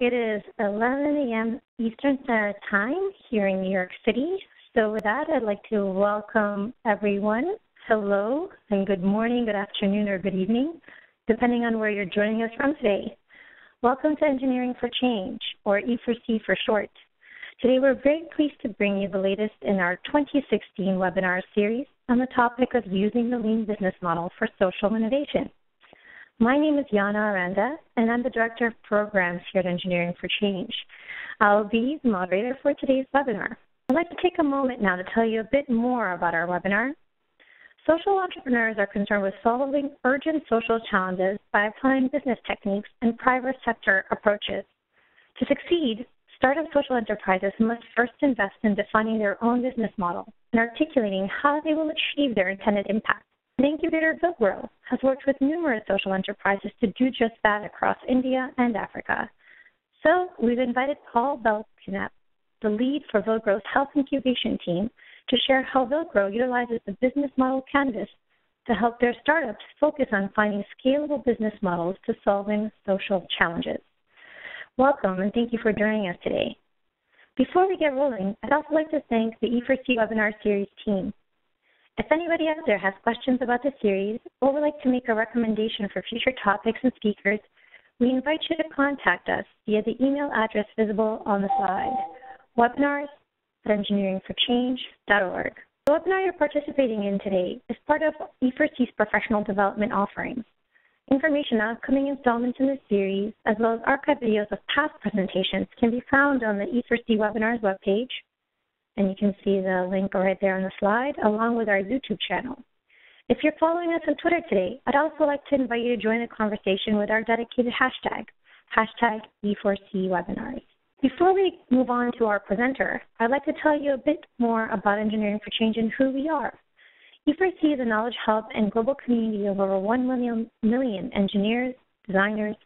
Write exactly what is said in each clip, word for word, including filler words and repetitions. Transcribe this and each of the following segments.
It is eleven a.m. Eastern Standard Time here in New York City. So with that, I'd like to welcome everyone. Hello and good morning, good afternoon, or good evening, depending on where you're joining us from today. Welcome to Engineering for Change, or E four C for short. Today we're very pleased to bring you the latest in our twenty sixteen webinar series on the topic of using the lean business model for social innovation. My name is Yana Aranda, and I'm the Director of Programs here at Engineering for Change. I'll be the moderator for today's webinar. I'd like to take a moment now to tell you a bit more about our webinar. Social entrepreneurs are concerned with solving urgent social challenges by applying business techniques and private sector approaches. To succeed, startup social enterprises must first invest in defining their own business model and articulating how they will achieve their intended impact. The incubator Villgro has worked with numerous social enterprises to do just that across India and Africa. So we've invited Paul Belknap, the lead for Villgro's health incubation team, to share how Villgro utilizes the business model canvas to help their startups focus on finding scalable business models to solving social challenges. Welcome, and thank you for joining us today. Before we get rolling, I'd also like to thank the E four C webinar series team. If anybody out there has questions about the series or would like to make a recommendation for future topics and speakers, we invite you to contact us via the email address visible on the slide, webinars at engineering for change dot org. The webinar you're participating in today is part of E four C's professional development offerings. Information on upcoming installments in this series, as well as archived videos of past presentations, can be found on the E four C webinars webpage. And you can see the link right there on the slide, along with our YouTube channel. If you're following us on Twitter today, I'd also like to invite you to join the conversation with our dedicated hashtag, hashtag E four C webinars. Before we move on to our presenter, I'd like to tell you a bit more about Engineering for Change and who we are. E four C is a knowledge hub and global community of over one million engineers, designers,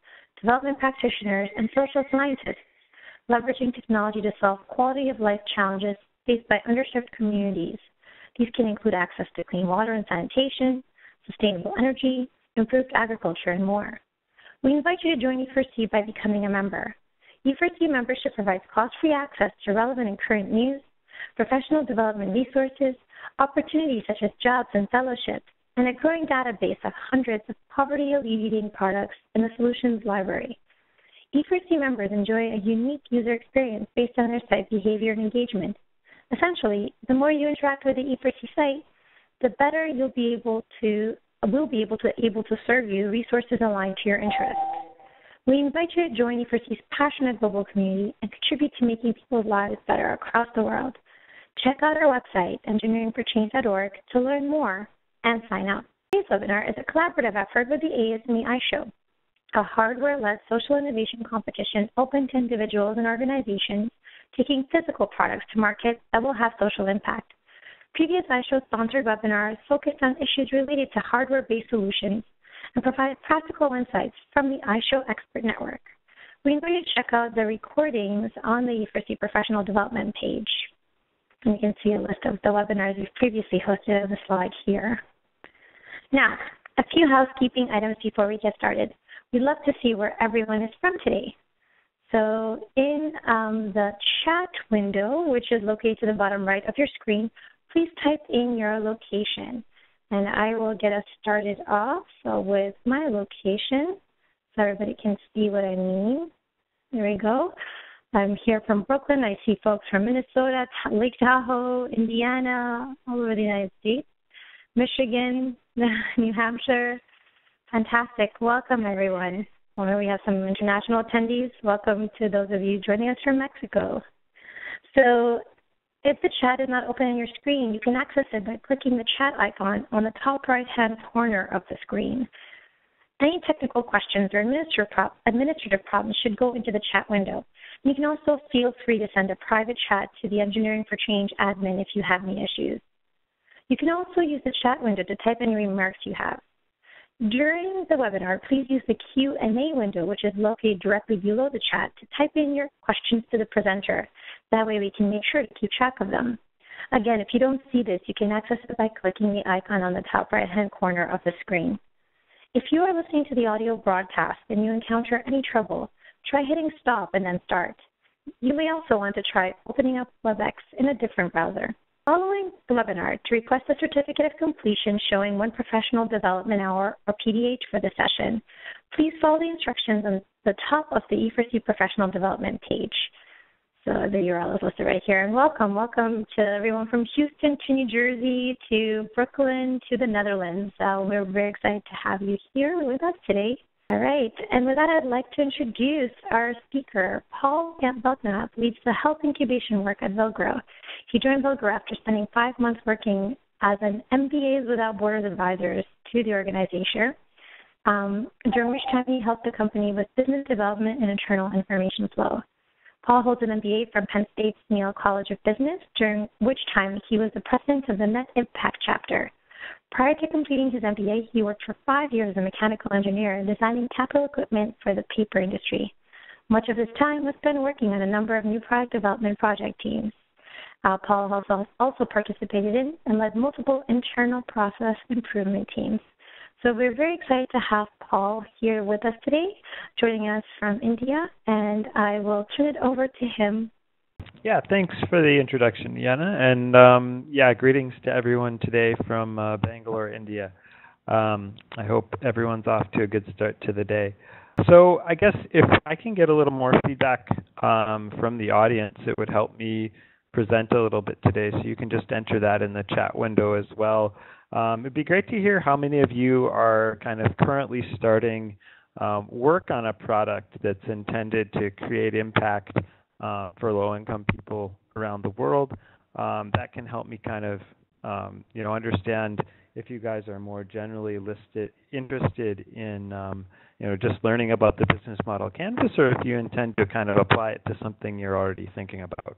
development practitioners, and social scientists, leveraging technology to solve quality of life challenges faced by underserved communities. These can include access to clean water and sanitation, sustainable energy, improved agriculture, and more. We invite you to join E four C by becoming a member. E four C membership provides cost-free access to relevant and current news, professional development resources, opportunities such as jobs and fellowships, and a growing database of hundreds of poverty-alleviating products in the solutions library. E four C members enjoy a unique user experience based on their site behavior and engagement. Essentially, the more you interact with the E four C site, the better you'll be able to will be able to able to serve you resources aligned to your interests. We invite you to join E four C's passionate global community and contribute to making people's lives better across the world. Check out our website, engineering for change dot org, to learn more and sign up. Today's webinar is a collaborative effort with the A S M E iShow, a hardware-led social innovation competition open to individuals and organizations taking physical products to market that will have social impact. Previous iShow-sponsored webinars focused on issues related to hardware-based solutions and provide practical insights from the iShow Expert Network. We invite you to check out the recordings on the E four C Professional Development page. And you can see a list of the webinars we've previously hosted on the slide here. Now, a few housekeeping items before we get started. We'd love to see where everyone is from today. So in um, the chat window, which is located to the bottom right of your screen, please type in your location. And I will get us started off so with my location so everybody can see what I mean. There we go. I'm here from Brooklyn. I see folks from Minnesota, Lake Tahoe, Indiana, all over the United States, Michigan, New Hampshire. Fantastic. Welcome, everyone. Well, we have some international attendees. Welcome to those of you joining us from Mexico. So if the chat is not open on your screen, you can access it by clicking the chat icon on the top right-hand corner of the screen. Any technical questions or administrative problems should go into the chat window. You can also feel free to send a private chat to the Engineering for Change admin if you have any issues. You can also use the chat window to type any remarks you have. During the webinar, please use the Q and A window, which is located directly below the chat, to type in your questions to the presenter. That way we can make sure to keep track of them. Again, if you don't see this, you can access it by clicking the icon on the top right-hand corner of the screen. If you are listening to the audio broadcast and you encounter any trouble, try hitting stop and then start. You may also want to try opening up WebEx in a different browser. Following the webinar, to request a certificate of completion showing one professional development hour or P D H for the session, please follow the instructions on the top of the E four C professional development page. So the U R L is listed right here. And welcome, welcome to everyone from Houston to New Jersey to Brooklyn to the Netherlands. Uh, we're very excited to have you here with us today. All right, and with that, I'd like to introduce our speaker. Paul Belknap leads the health incubation work at Villgro. He joined Villgro after spending five months working as an M B As Without Borders advisor to the organization, um, during which time he helped the company with business development and internal information flow. Paul holds an M B A from Penn State's Smeal College of Business, during which time he was the president of the Net Impact chapter. Prior to completing his M B A, he worked for five years as a mechanical engineer designing capital equipment for the paper industry. Much of his time was spent working on a number of new product development project teams. Uh, Paul also, also participated in and led multiple internal process improvement teams. So we're very excited to have Paul here with us today, joining us from India, and I will turn it over to him. Yeah, thanks for the introduction, Yana. And um, yeah, greetings to everyone today from uh, Bangalore, India. Um, I hope everyone's off to a good start to the day. So I guess if I can get a little more feedback um, from the audience, it would help me present a little bit today. So you can just enter that in the chat window as well. Um, it'd be great to hear how many of you are kind of currently starting um, work on a product that's intended to create impact Uh, for low-income people around the world. Um, that can help me kind of, um, you know, understand if you guys are more generally listed, interested in, um, you know, just learning about the business model canvas, or if you intend to kind of apply it to something you're already thinking about.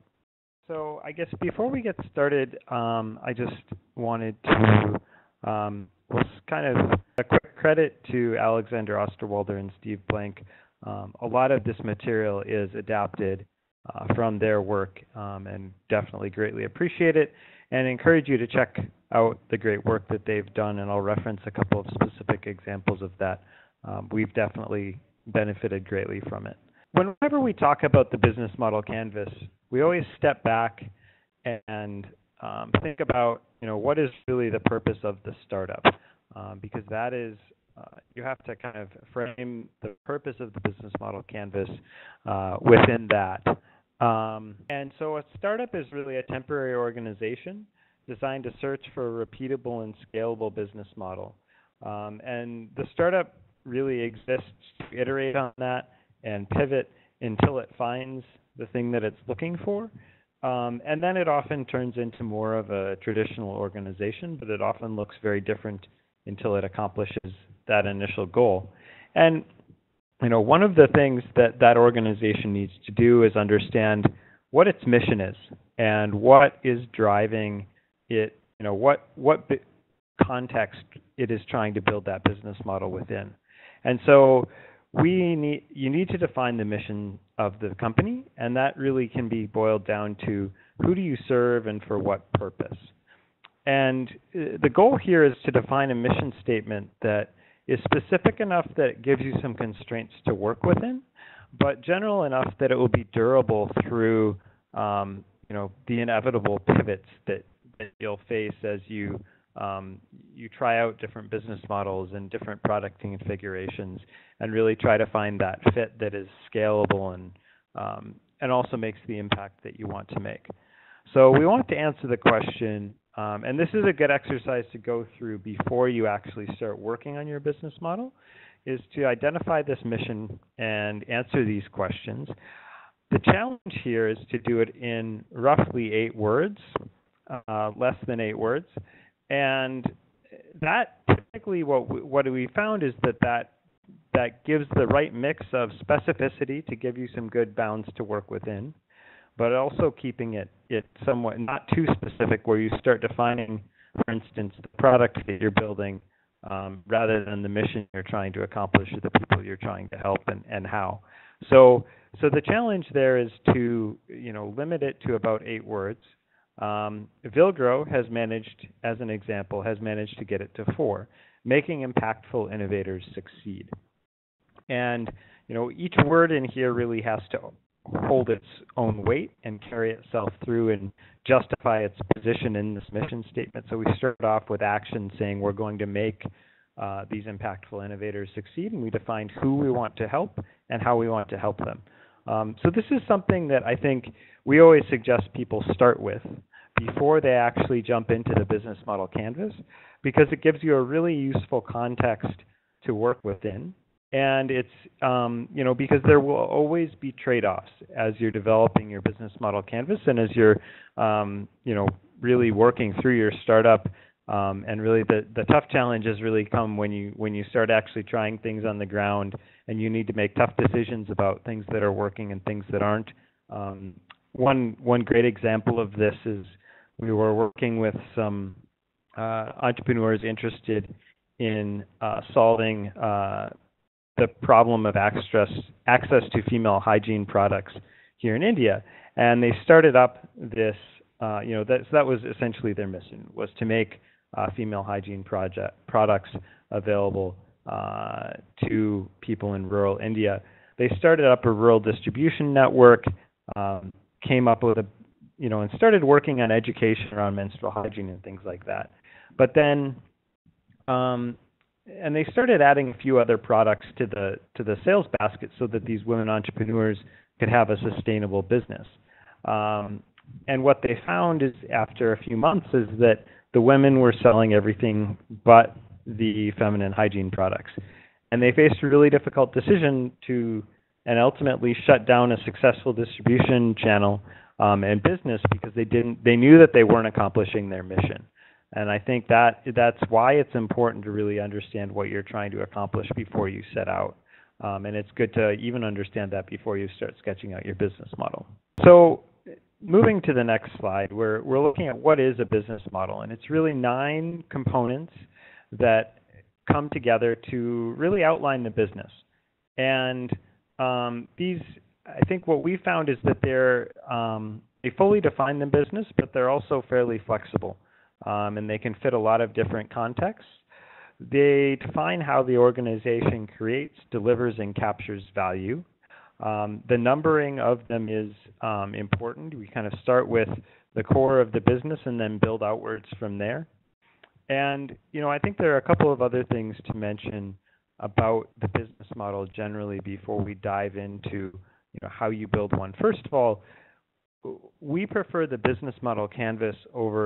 So I guess before we get started, um, I just wanted to um, kind of a quick credit to Alexander Osterwalder and Steve Blank. Um, a lot of this material is adapted Uh, from their work, um, and definitely greatly appreciate it, and encourage you to check out the great work that they've done, and I'll reference a couple of specific examples of that. Um, we've definitely benefited greatly from it. Whenever we talk about the business model canvas, we always step back and um, think about, you know, what is really the purpose of the startup, um, because that is Uh, you have to kind of frame the purpose of the business model canvas uh, within that. Um, and so a startup is really a temporary organization designed to search for a repeatable and scalable business model. Um, and the startup really exists to iterate on that and pivot until it finds the thing that it's looking for. Um, and then it often turns into more of a traditional organization, but it often looks very different until it accomplishes that initial goal. And, you know, one of the things that that organization needs to do is understand what its mission is and what is driving it, you know, what, what context it is trying to build that business model within. And so we need, you need to define the mission of the company, and that really can be boiled down to who do you serve and for what purpose. And the goal here is to define a mission statement that is specific enough that it gives you some constraints to work within, but general enough that it will be durable through, um, you know, the inevitable pivots that, that you'll face as you um, you try out different business models and different product configurations, and really try to find that fit that is scalable and um, and also makes the impact that you want to make. So we want to answer the question. Um, and this is a good exercise to go through before you actually start working on your business model, is to identify this mission and answer these questions. The challenge here is to do it in roughly eight words, uh, less than eight words. And that typically what we, what we found is that, that that gives the right mix of specificity to give you some good bounds to work within, but also keeping it, it somewhat not too specific where you start defining, for instance, the product that you're building um, rather than the mission you're trying to accomplish or the people you're trying to help and, and how. So so the challenge there is to, you know, limit it to about eight words. Um, Villgro has managed, as an example, has managed to get it to four, making impactful innovators succeed. And you know, each word in here really has to hold its own weight and carry itself through and justify its position in this mission statement. So we started off with action, saying we're going to make uh, these impactful innovators succeed, and we defined who we want to help and how we want to help them. Um, so this is something that I think we always suggest people start with before they actually jump into the business model canvas, because it gives you a really useful context to work within. And it's, um, you know, because there will always be trade-offs as you're developing your business model canvas and as you're, um, you know, really working through your startup. Um, and really the, the tough challenges really come when you when you start actually trying things on the ground and you need to make tough decisions about things that are working and things that aren't. Um, one, one great example of this is we were working with some uh, entrepreneurs interested in uh, solving uh, the problem of access, access to female hygiene products here in India. And they started up this, uh, you know, that, so that was essentially their mission, was to make Uh, female hygiene project products available uh, to people in rural India. They started up a rural distribution network, um, came up with a, you know, and started working on education around menstrual hygiene and things like that. But then, um, and they started adding a few other products to the to the sales basket so that these women entrepreneurs could have a sustainable business. Um, and what they found is after a few months is that the women were selling everything but the feminine hygiene products. And they faced a really difficult decision to, and ultimately shut down a successful distribution channel um, and business because they didn't, they knew that they weren't accomplishing their mission. And I think that that's why it's important to really understand what you're trying to accomplish before you set out. Um, and it's good to even understand that before you start sketching out your business model. So, moving to the next slide, we're, we're looking at what is a business model, and it's really nine components that come together to really outline the business. And um, these, I think what we found is that they're, um, they fully define the business, but they're also fairly flexible, um, and they can fit a lot of different contexts. They define how the organization creates, delivers, and captures value. Um, the numbering of them is um, important. We kind of start with the core of the business and then build outwards from there. And, you know, I think there are a couple of other things to mention about the business model generally before we dive into, you know, how you build one. First of all, we prefer the business model canvas over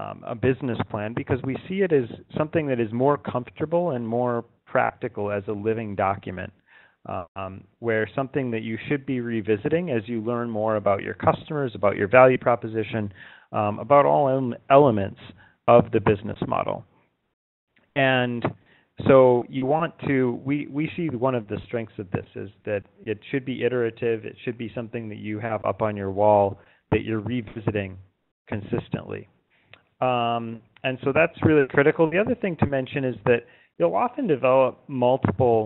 um, a business plan because we see it as something that is more comfortable and more practical as a living document. Um, where something that you should be revisiting as you learn more about your customers, about your value proposition, um, about all elements of the business model. And so you want to, we, we see one of the strengths of this is that it should be iterative, it should be something that you have up on your wall that you're revisiting consistently. Um, and so that's really critical. The other thing to mention is that you'll often develop multiple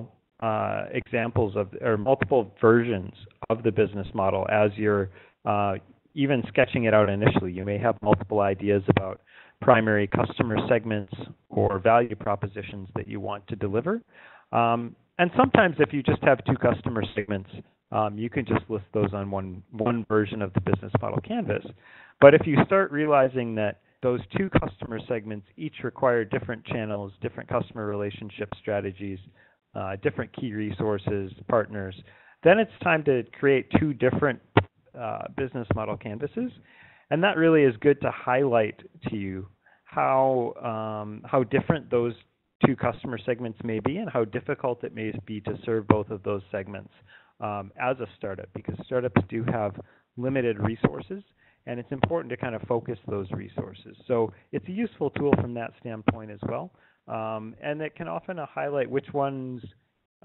Uh, examples of, or multiple versions of the business model as you're uh, even sketching it out initially. You may have multiple ideas about primary customer segments or value propositions that you want to deliver. Um, and sometimes if you just have two customer segments, um, you can just list those on one, one version of the business model canvas. But if you start realizing that those two customer segments each require different channels, different customer relationship strategies, Uh, different key resources, partners, then it's time to create two different uh, business model canvases. And that really is good to highlight to you how, um, how different those two customer segments may be and how difficult it may be to serve both of those segments um, as a startup, because startups do have limited resources and it's important to kind of focus those resources. So it's a useful tool from that standpoint as well. Um, and it can often uh, highlight which ones,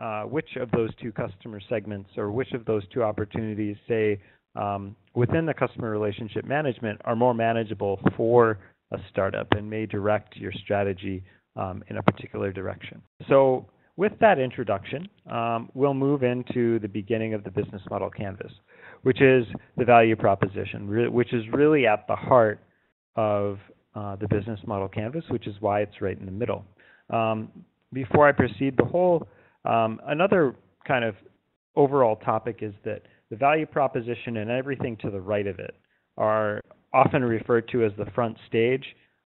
uh, which of those two customer segments or which of those two opportunities, say, um, within the customer relationship management are more manageable for a startup and may direct your strategy um, in a particular direction. So with that introduction, um, we'll move into the beginning of the business model canvas, which is the value proposition, which is really at the heart of uh, the business model canvas, which is why it's right in the middle. Um, before I proceed, the whole, um, another kind of overall topic is that the value proposition and everything to the right of it are often referred to as the front stage,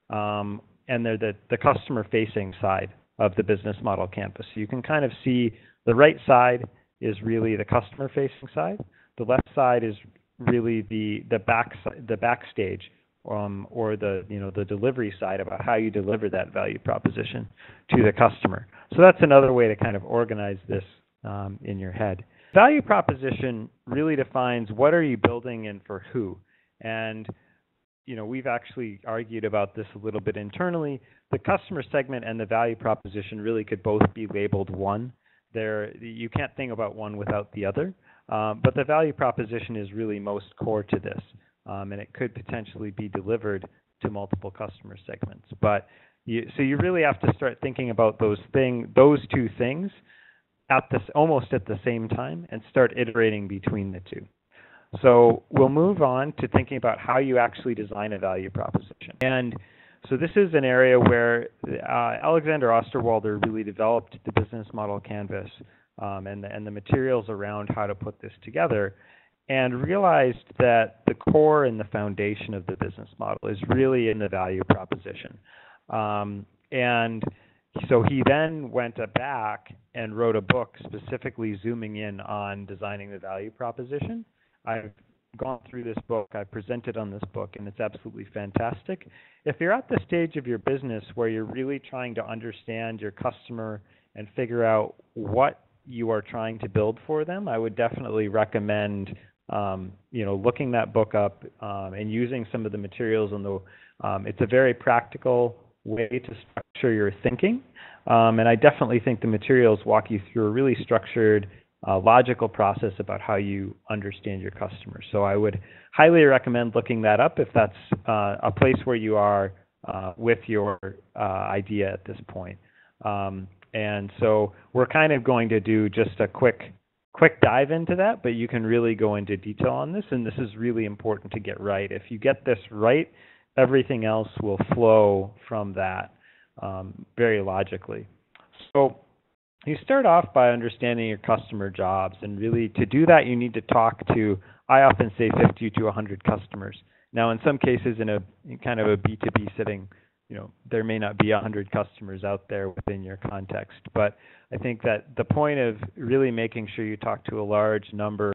um, and they're the, the customer-facing side of the business model canvas. So you can kind of see the right side is really the customer-facing side. The left side is really the the back the backstage, um, or the you know the delivery side about how you deliver that value proposition to the customer. So that's another way to kind of organize this um, in your head. Value proposition really defines what are you building and for who. And you know we've actually argued about this a little bit internally. The customer segment and the value proposition really could both be labeled one. They're, you can't think about one without the other. Um, but the value proposition is really most core to this, um, and it could potentially be delivered to multiple customer segments. But you, so you really have to start thinking about those thing, those two things, at this almost at the same time, and start iterating between the two. So we'll move on to thinking about how you actually design a value proposition. And so this is an area where uh, Alexander Osterwalder really developed the business model canvas um, and, the, and the materials around how to put this together, and realized that the core and the foundation of the business model is really in the value proposition. Um, and so he then went back and wrote a book specifically zooming in on designing the value proposition. I've gone through this book, I presented on this book, and it's absolutely fantastic. If you're at the stage of your business where you're really trying to understand your customer and figure out what you are trying to build for them, I would definitely recommend um, you know, looking that book up um, and using some of the materials. On the, um, it's a very practical way to structure your thinking, um, and I definitely think the materials walk you through a really structured Uh, logical process about how you understand your customers. So I would highly recommend looking that up if that's uh, a place where you are uh, with your uh, idea at this point. Um, and so we're kind of going to do just a quick quick dive into that, but you can really go into detail on this, and this is really important to get right. If you get this right, everything else will flow from that um, very logically. So you start off by understanding your customer jobs, and really to do that you need to talk to, I often say, fifty to one hundred customers. Now in some cases in a in kind of a B two B setting, you know, there may not be one hundred customers out there within your context, but I think that the point of really making sure you talk to a large number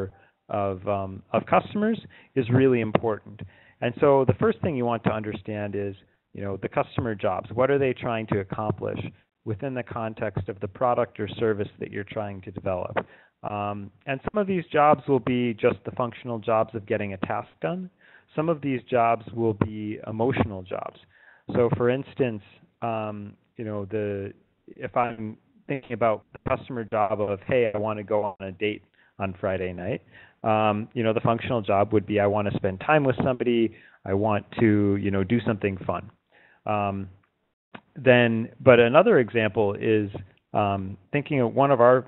of, um, of customers is really important. And so the first thing you want to understand is, you know, the customer jobs. What are they trying to accomplish within the context of the product or service that you're trying to develop? Um, and some of these jobs will be just the functional jobs of getting a task done. Some of these jobs will be emotional jobs. So for instance, um, you know, the if I'm thinking about the customer job of, hey, I want to go on a date on Friday night, um, you know, the functional job would be, I want to spend time with somebody, I want to, you know, do something fun. Um, Then, but another example is um, thinking of one of our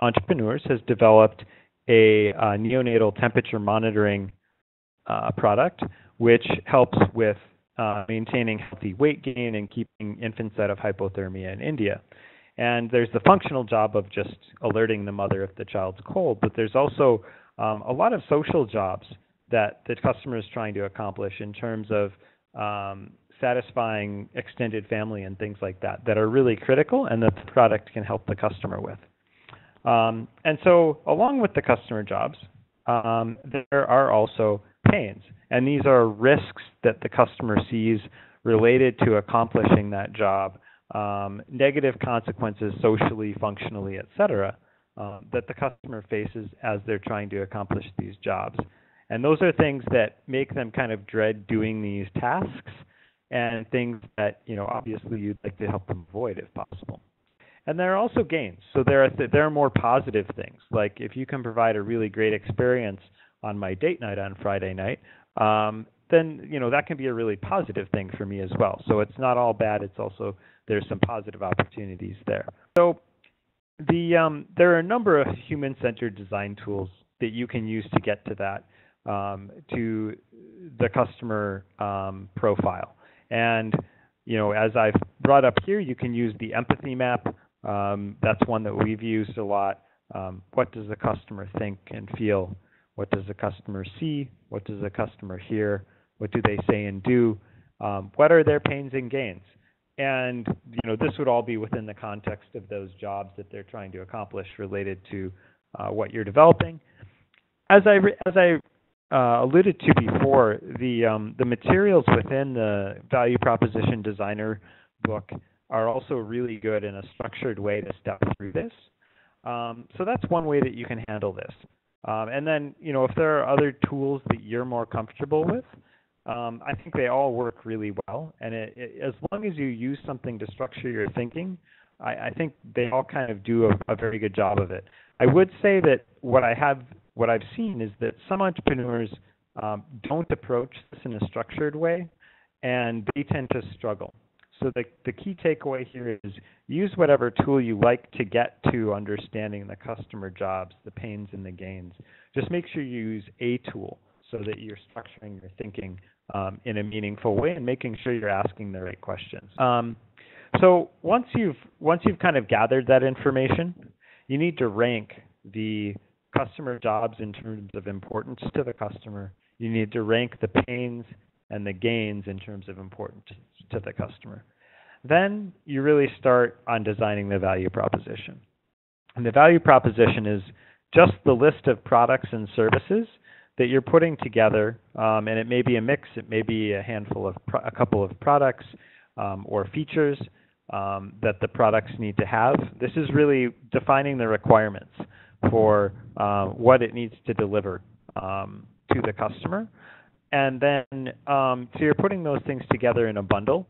entrepreneurs has developed a, a neonatal temperature monitoring uh, product, which helps with uh, maintaining healthy weight gain and keeping infants out of hypothermia in India. And there's the functional job of just alerting the mother if the child's cold, but there's also um, a lot of social jobs that the customer is trying to accomplish in terms of um, satisfying extended family and things like that that are really critical and that the product can help the customer with. Um, and so along with the customer jobs, um, there are also pains. And these are risks that the customer sees related to accomplishing that job, um, negative consequences socially, functionally, et cetera, um, that the customer faces as they're trying to accomplish these jobs. And those are things that make them kind of dread doing these tasks, and things that, you know, obviously you'd like to help them avoid if possible. And there are also gains. So there are, th there are more positive things, like if you can provide a really great experience on my date night on Friday night, um, then, you know, that can be a really positive thing for me as well. So it's not all bad. It's also, there's some positive opportunities there. So the um, there are a number of human-centered design tools that you can use to get to that, um, to the customer um, profile. And, you know, as I've brought up here, you can use the empathy map. Um, that's one that we've used a lot. Um, what does the customer think and feel? What does the customer see? What does the customer hear? What do they say and do? Um, what are their pains and gains? And you know, this would all be within the context of those jobs that they're trying to accomplish related to uh, what you're developing. As I as I uh, alluded to before, the um, the materials within the Value Proposition Designer book are also really good in a structured way to step through this. Um, so that's one way that you can handle this. Um, and then, you know, if there are other tools that you're more comfortable with, um, I think they all work really well. And it, it, as long as you use something to structure your thinking, I, I think they all kind of do a, a very good job of it. I would say that what I have, what I've seen is that some entrepreneurs um, don't approach this in a structured way, and they tend to struggle. So the, the key takeaway here is use whatever tool you like to get to understanding the customer jobs, the pains and the gains. Just make sure you use a tool so that you're structuring your thinking um, in a meaningful way and making sure you're asking the right questions. Um, so once you've, once you've kind of gathered that information, you need to rank the customer jobs in terms of importance to the customer. You need to rank the pains and the gains in terms of importance to the customer. Then you really start on designing the value proposition. And the value proposition is just the list of products and services that you're putting together, um, and it may be a mix, it may be a handful of, pro a couple of products um, or features um, that the products need to have. This is really defining the requirements for uh, what it needs to deliver um, to the customer. And then, um, so you're putting those things together in a bundle,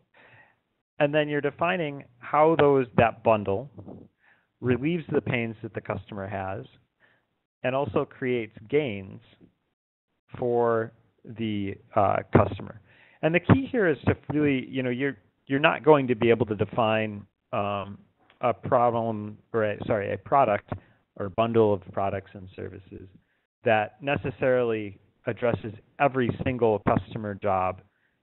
and then you're defining how those that bundle relieves the pains that the customer has, and also creates gains for the uh, customer. And the key here is to really, you know, you're you're not going to be able to define um, a problem or a, sorry, a product or bundle of products and services that necessarily addresses every single customer job,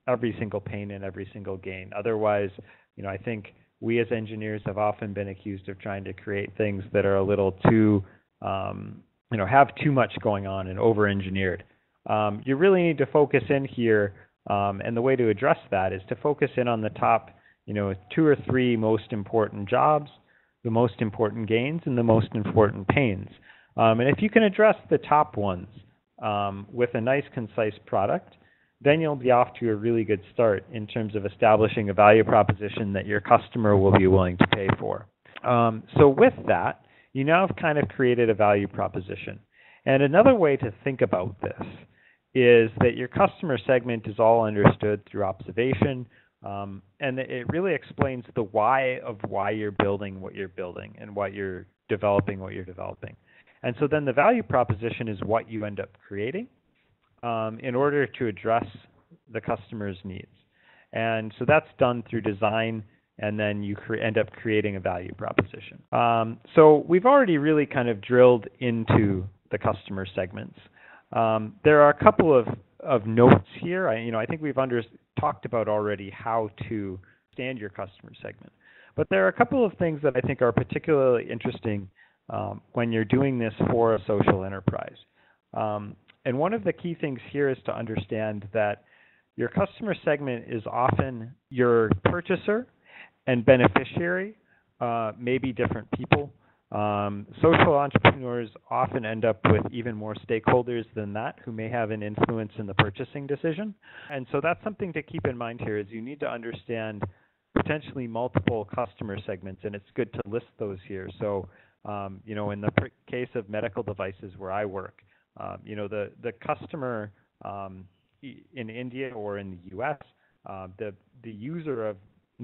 every single pain, and every single gain. Otherwise, you know, I think we as engineers have often been accused of trying to create things that are a little too, um, you know, have too much going on and over-engineered. Um, you really need to focus in here, um, and the way to address that is to focus in on the top, you know, two or three most important jobs, the most important gains, and the most important pains. Um, and if you can address the top ones, Um, with a nice, concise product, then you'll be off to a really good start in terms of establishing a value proposition that your customer will be willing to pay for. Um, so with that, you now have kind of created a value proposition. And another way to think about this is that your customer segment is all understood through observation, um, and it really explains the why of why you're building what you're building and why you're developing what you're developing. And so then the value proposition is what you end up creating um, in order to address the customer's needs. And so that's done through design, and then you cre end up creating a value proposition. Um, so we've already really kind of drilled into the customer segments. Um, there are a couple of, of notes here. I, you know, I think we've under talked about already how to understand your customer segment. But there are a couple of things that I think are particularly interesting Um, when you're doing this for a social enterprise. Um, and one of the key things here is to understand that your customer segment is often your purchaser and beneficiary, uh, maybe different people. Um, social entrepreneurs often end up with even more stakeholders than that who may have an influence in the purchasing decision. And so that's something to keep in mind here is you need to understand potentially multiple customer segments, and it's good to list those here. So Um, you know, in the case of medical devices where I work, um, you know, the, the customer um, in India or in the U S, uh, the, the user of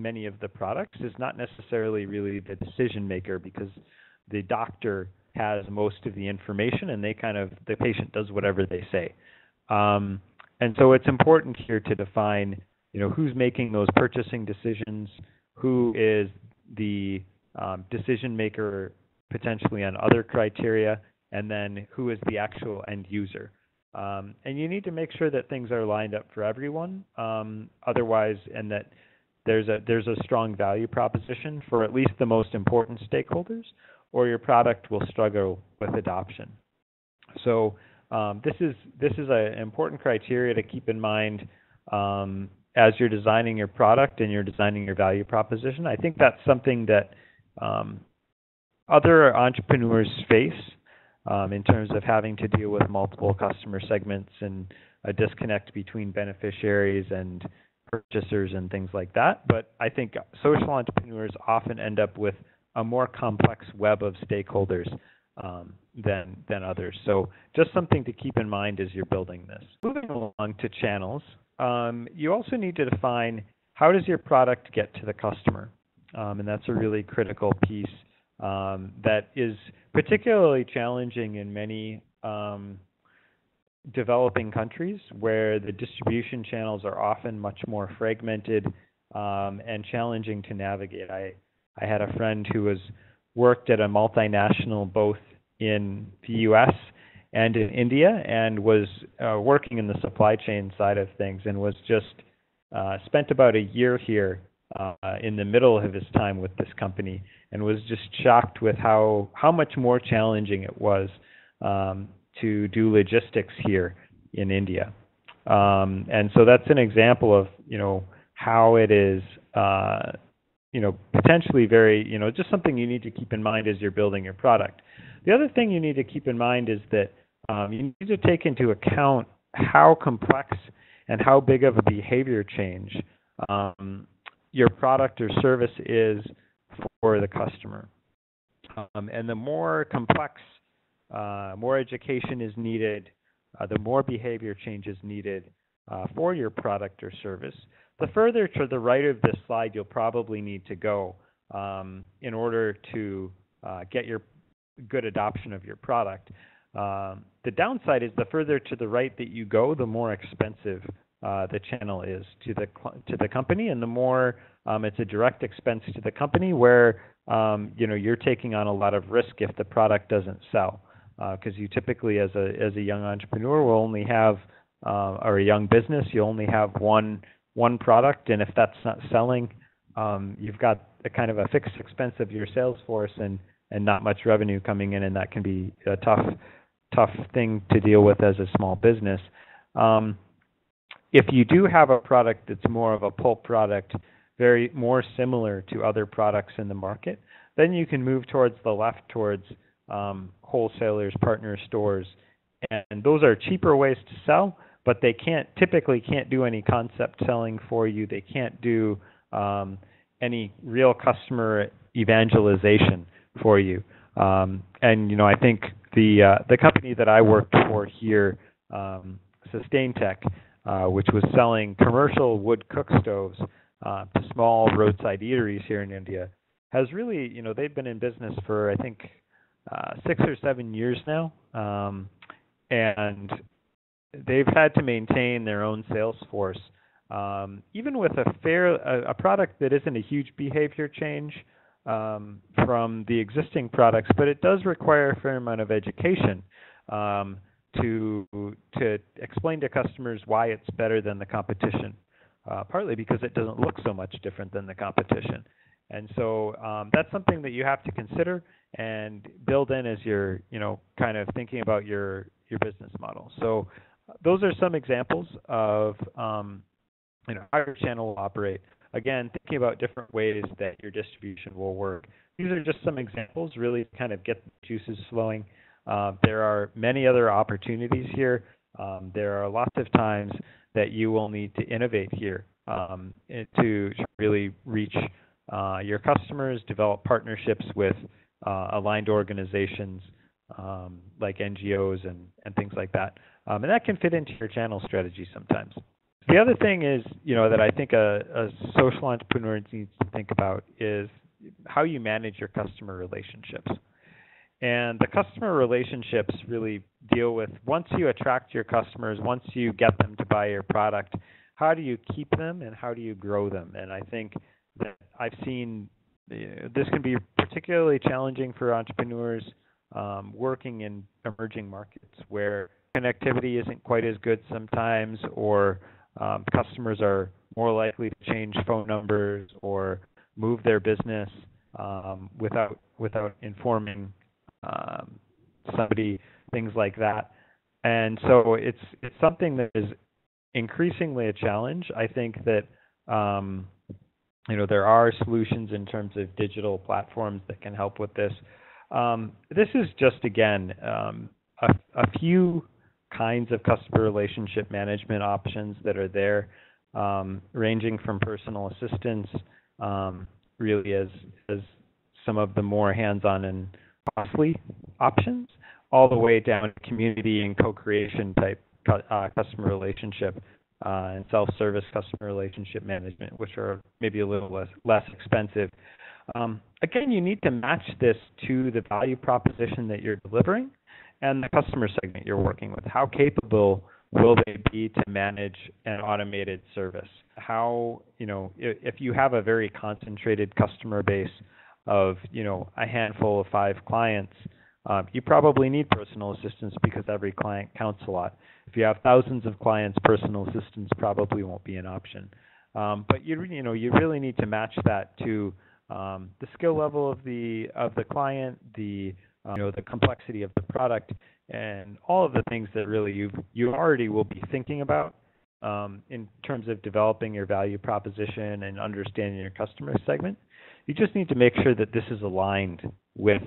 many of the products is not necessarily really the decision maker because the doctor has most of the information and they kind of, the patient does whatever they say. Um, and so it's important here to define, you know, who's making those purchasing decisions, who is the um, decision maker potentially on other criteria, and then who is the actual end user. Um, and you need to make sure that things are lined up for everyone, um, otherwise, and that there's a, there's a strong value proposition for at least the most important stakeholders, or your product will struggle with adoption. So um, this is this is an important criteria to keep in mind um, as you're designing your product and you're designing your value proposition. I think that's something that um, other entrepreneurs face um, in terms of having to deal with multiple customer segments and a disconnect between beneficiaries and purchasers and things like that. But I think social entrepreneurs often end up with a more complex web of stakeholders um, than than others. So just something to keep in mind as you're building this. Moving along to channels, um, you also need to define how does your product get to the customer, um, and that's a really critical piece um, that is particularly challenging in many um, developing countries where the distribution channels are often much more fragmented um, and challenging to navigate. I, I had a friend who was worked at a multinational both in the U S and in India and was uh, working in the supply chain side of things and was just uh, spent about a year here uh, in the middle of his time with this company and was just shocked with how, how much more challenging it was um, to do logistics here in India. Um, and so that's an example of, you know, how it is, uh, you know, potentially very, you know, just something you need to keep in mind as you're building your product. The other thing you need to keep in mind is that um, you need to take into account how complex and how big of a behavior change um, your product or service is for the customer. Um, and the more complex Uh, more education is needed, uh, the more behavior change is needed uh, for your product or service, the further to the right of this slide you'll probably need to go um, in order to uh, get your good adoption of your product. Uh, the downside is the further to the right that you go, the more expensive uh, the channel is to the, to the company, and the more um, it's a direct expense to the company where um, you know, you're taking on a lot of risk if the product doesn't sell. Because uh, you typically, as a as a young entrepreneur, will only have, uh, or a young business, you only have one one product, and if that's not selling, um, you've got a kind of a fixed expense of your sales force and and not much revenue coming in, and that can be a tough tough thing to deal with as a small business. Um, if you do have a product that's more of a pulp product, very more similar to other products in the market, then you can move towards the left towards Um, wholesalers, partner stores, and those are cheaper ways to sell, but they can't typically can't do any concept selling for you. They can't do um, any real customer evangelization for you. Um, and you know, I think the uh, the company that I worked for here, um, SustainTech, uh, which was selling commercial wood cookstoves uh, to small roadside eateries here in India, has really, you know, they've been in business for I think. Uh, six or seven years now, um, and they've had to maintain their own sales force, um, even with a fair a, a product that isn't a huge behavior change um, from the existing products, but it does require a fair amount of education um, to to explain to customers why it's better than the competition. Uh, partly because it doesn't look so much different than the competition, and so um, that's something that you have to consider and build in as you're, you know, kind of thinking about your, your business model. So those are some examples of, um, you know, how your channel will operate. Again, thinking about different ways that your distribution will work. These are just some examples, really kind of get the juices flowing. Uh, there are many other opportunities here. Um, there are lots of times that you will need to innovate here um, to really reach uh, your customers, develop partnerships with Uh, aligned organizations um, like N G Os and, and things like that. Um, and that can fit into your channel strategy sometimes. The other thing is, you know, that I think a, a social entrepreneur needs to think about is how you manage your customer relationships. And the customer relationships really deal with, once you attract your customers, once you get them to buy your product, how do you keep them and how do you grow them? And I think that I've seen this can be particularly challenging for entrepreneurs um, working in emerging markets where connectivity isn't quite as good sometimes, or um, customers are more likely to change phone numbers or move their business um, without without informing um, somebody, things like that. And so it's it's something that is increasingly a challenge. I think that um, you know, there are solutions in terms of digital platforms that can help with this. Um, this is just, again, um, a, a few kinds of customer relationship management options that are there, um, ranging from personal assistance, um, really as, as some of the more hands-on and costly options, all the way down to community and co-creation type uh, customer relationship uh, and self-service customer relationship management, which are maybe a little less, less expensive. Um, again, you need to match this to the value proposition that you're delivering and the customer segment you're working with. How capable will they be to manage an automated service? How, you know, if you have a very concentrated customer base of, you know, a handful of five clients, uh, you probably need personal assistance because every client counts a lot. If you have thousands of clients, personal assistance probably won't be an option. Um, but you, you know, you really need to match that to Um, the skill level of the of the client, the uh, you know the complexity of the product, and all of the things that really you you already will be thinking about um, in terms of developing your value proposition and understanding your customer segment. You just need to make sure that this is aligned with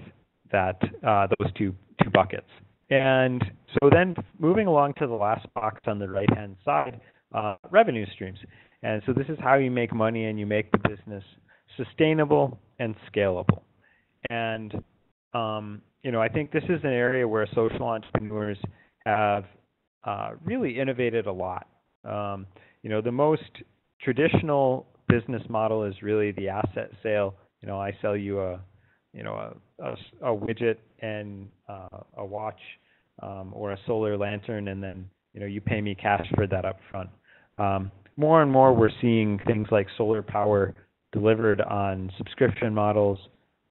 that uh, those two two buckets. And so then moving along to the last box on the right hand side, uh, revenue streams. And so this is how you make money and you make the business sustainable and scalable. And, um, you know, I think this is an area where social entrepreneurs have uh, really innovated a lot. Um, you know, the most traditional business model is really the asset sale. You know, I sell you a, you know, a, a, a widget and uh, a watch um, or a solar lantern, and then, you know, you pay me cash for that up front. Um, more and more we're seeing things like solar power delivered on subscription models.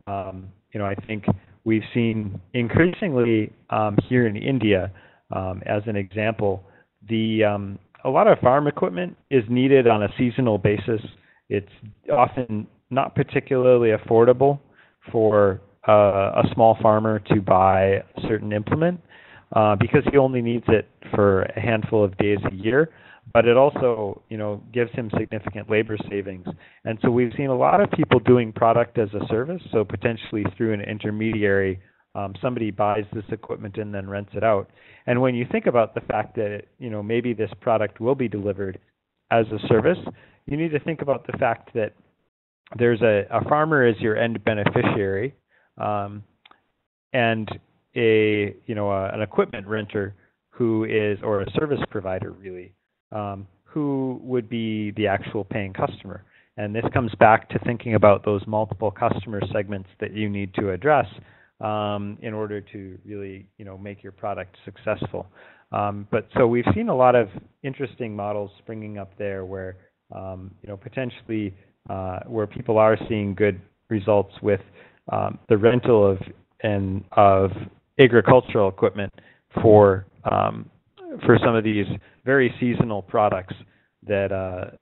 Um, you know, I think we've seen increasingly um, here in India, um, as an example, the um, a lot of farm equipment is needed on a seasonal basis. It's often not particularly affordable for uh, a small farmer to buy a certain implement uh, because he only needs it for a handful of days a year. But it also, you know, gives him significant labor savings. And so we've seen a lot of people doing product as a service, so potentially through an intermediary, um, somebody buys this equipment and then rents it out. And when you think about the fact that, it, you know, maybe this product will be delivered as a service, you need to think about the fact that there's a, a farmer as your end beneficiary um, and a, you know, a, an equipment renter who is, or a service provider really, Um, who would be the actual paying customer. And this comes back to thinking about those multiple customer segments that you need to address um, in order to really, you know, make your product successful. Um, but so we've seen a lot of interesting models springing up there where, um, you know, potentially uh, where people are seeing good results with um, the rental of and of agricultural equipment for um, for some of these very seasonal products that uh,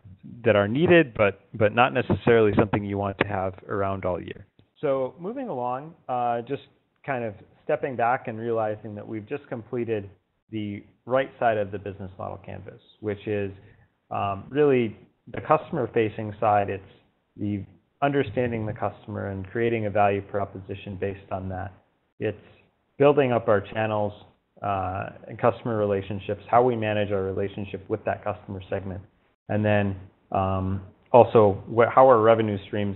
that are needed, but but not necessarily something you want to have around all year. So moving along, uh, just kind of stepping back and realizing that we've just completed the right side of the business model canvas, which is um, really the customer-facing side. It's the understanding the customer and creating a value proposition based on that. It's building up our channels, Uh, and customer relationships, how we manage our relationship with that customer segment, and then um, also what, how our revenue streams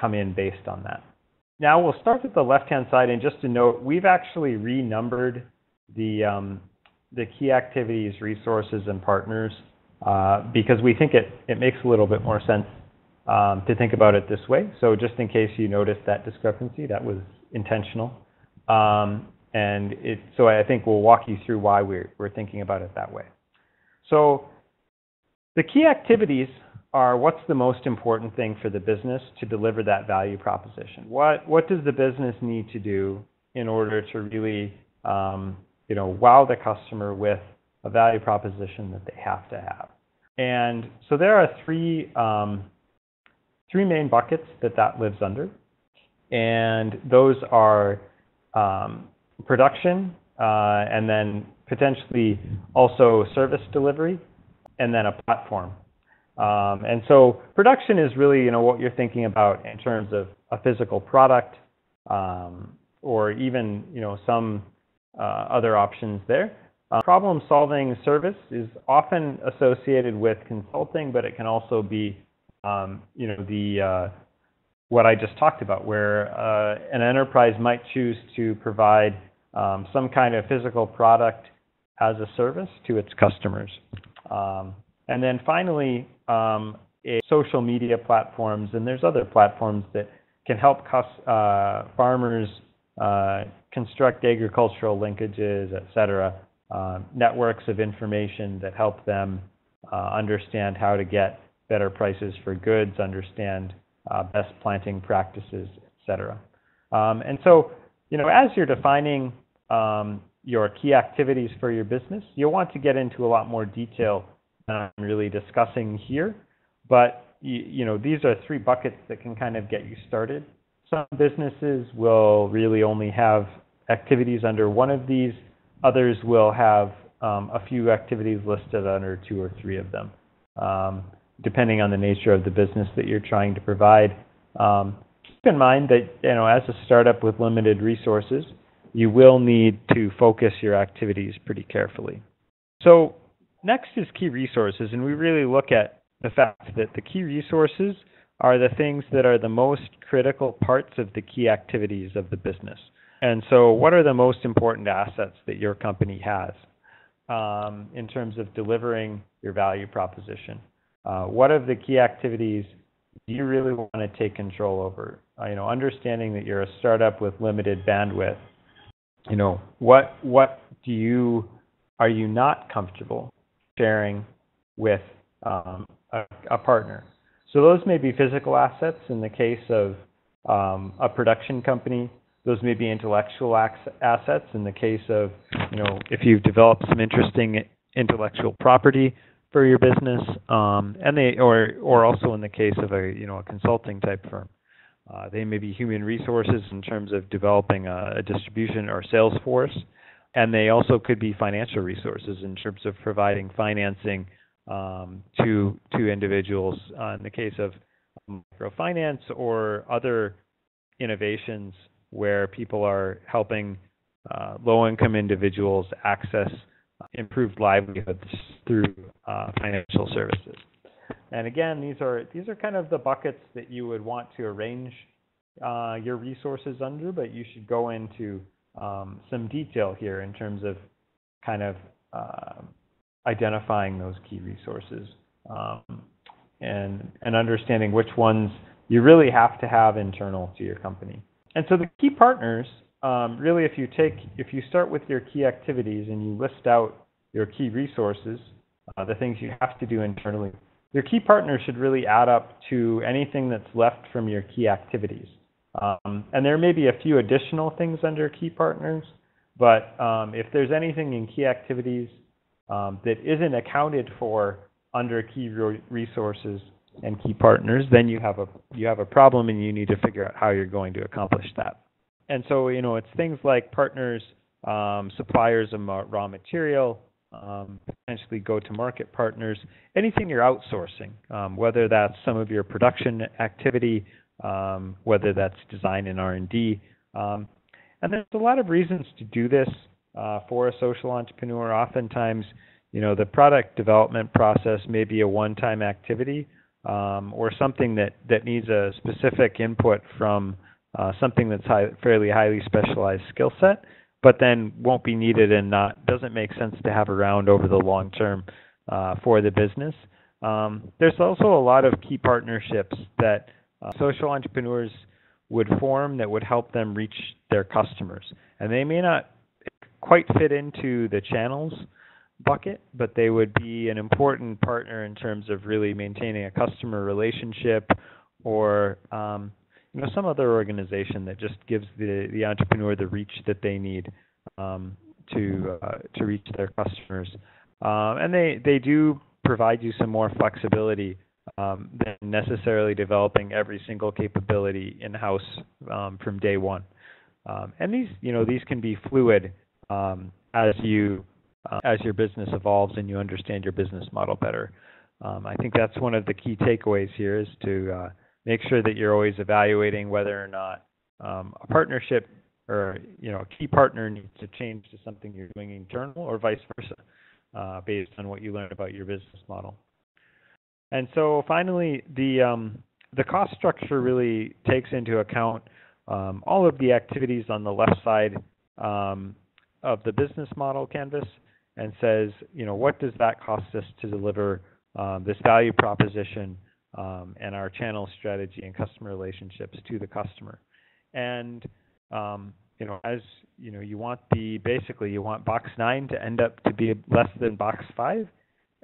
come in based on that. Now we'll start at the left-hand side, and just to note, we've actually renumbered the um, the key activities, resources, and partners uh, because we think it it makes a little bit more sense um, to think about it this way. So just in case you noticed that discrepancy, that was intentional. Um, And it, so I think we'll walk you through why we're, we're thinking about it that way. So the key activities are what's the most important thing for the business to deliver that value proposition. What, what does the business need to do in order to really um, you know, wow the customer with a value proposition that they have to have? And so there are three, um, three main buckets that that lives under. And those are um, production uh, and then potentially also service delivery and then a platform. Um, and so production is really, you know, what you're thinking about in terms of a physical product um, or even, you know, some uh, other options there. Uh, problem solving service is often associated with consulting, but it can also be, um, you know, the uh, what I just talked about, where uh, an enterprise might choose to provide um, some kind of physical product as a service to its customers. Um, and then finally, um, a social media platforms, and there's other platforms that can help uh, farmers uh, construct agricultural linkages, et cetera, uh, networks of information that help them uh, understand how to get better prices for goods, understand Uh, best planting practices, et cetera. Um, and so, you know, as you're defining um, your key activities for your business, you'll want to get into a lot more detail than I'm really discussing here. But, you, you know, these are three buckets that can kind of get you started. Some businesses will really only have activities under one of these. Others will have um, a few activities listed under two or three of them, Um, depending on the nature of the business that you're trying to provide. Um, keep in mind that, you know, as a startup with limited resources, you will need to focus your activities pretty carefully. So next is key resources, and we really look at the fact that the key resources are the things that are the most critical parts of the key activities of the business. And so what are the most important assets that your company has um, in terms of delivering your value proposition? Uh, what of the key activities do you really want to take control over? Uh, you know, understanding that you're a startup with limited bandwidth, you know, what what do you are you not comfortable sharing with um, a, a partner? So those may be physical assets in the case of um, a production company. Those may be intellectual assets in the case of, you know, if you've developed some interesting intellectual property for your business, um, and they, or or also in the case of a you know a consulting type firm, uh, they may be human resources in terms of developing a, a distribution or sales force, and they also could be financial resources in terms of providing financing um, to to individuals uh, in the case of microfinance or other innovations where people are helping uh, low-income individuals access improved livelihoods through uh, financial services. And again, these are these are kind of the buckets that you would want to arrange uh, your resources under, but you should go into um, some detail here in terms of kind of uh, identifying those key resources um, and and understanding which ones you really have to have internal to your company. And so the key partners, Um, really, if you take, if you start with your key activities and you list out your key resources, uh, the things you have to do internally, your key partners should really add up to anything that's left from your key activities. Um, and there may be a few additional things under key partners, but um, if there's anything in key activities um, that isn't accounted for under key resources and key partners, then you have a you have a problem, and you need to figure out how you're going to accomplish that. And so, you know, it's things like partners, um, suppliers of raw material, um, potentially go-to-market partners, anything you're outsourcing, um, whether that's some of your production activity, um, whether that's design and R and D. Um, and there's a lot of reasons to do this uh, for a social entrepreneur. Oftentimes, you know, the product development process may be a one-time activity um, or something that, that needs a specific input from Uh, something that's high, fairly highly specialized skill set, but then won't be needed and not doesn't make sense to have around over the long term uh, for the business. Um, there's also a lot of key partnerships that uh, social entrepreneurs would form that would help them reach their customers. And they may not quite fit into the channels bucket, but they would be an important partner in terms of really maintaining a customer relationship or um, you know, some other organization that just gives the, the entrepreneur the reach that they need um, to uh, to reach their customers. Um, and they, they do provide you some more flexibility um, than necessarily developing every single capability in-house um, from day one. Um, and these, you know, these can be fluid um, as you uh, as your business evolves and you understand your business model better. Um, I think that's one of the key takeaways here, is to uh, make sure that you're always evaluating whether or not um, a partnership or, you know, a key partner needs to change to something you're doing internal, or vice versa, uh, based on what you learn about your business model. And so finally, the um, the cost structure really takes into account um, all of the activities on the left side um, of the business model canvas, and says, you know, what does that cost us to deliver Um, this value proposition um, and our channel strategy and customer relationships to the customer. And um, you know, as you know, you want the basically you want box nine to end up to be less than box five,